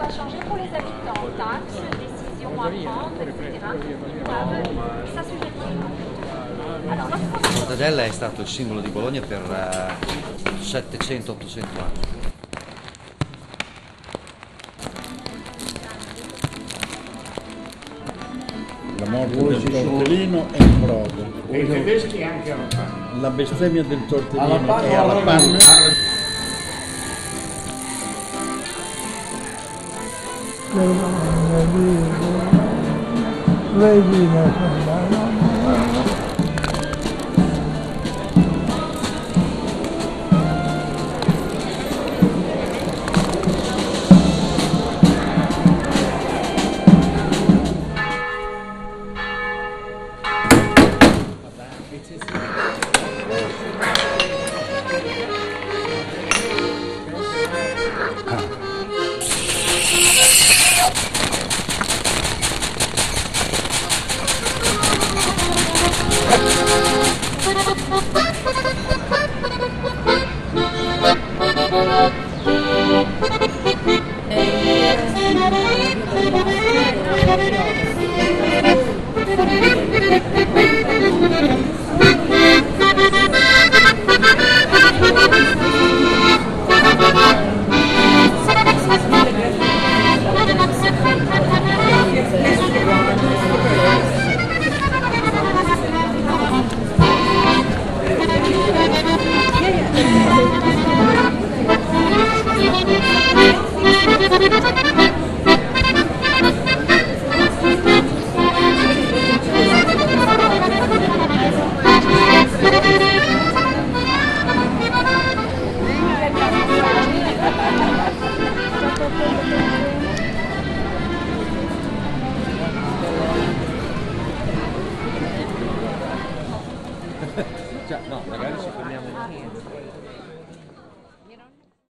va changer pour les habitants. Taxes, décisions à prendre, etc. Ils doivent s'assujettire. Alors, la mortadella è stato il simbolo di Bologna per 700-800 anni. La morte del tortellino è il brodo. E i tedeschi anche alla panna. La bestemmia del tortellino è alla panna. No, magari ci fermiamo qui.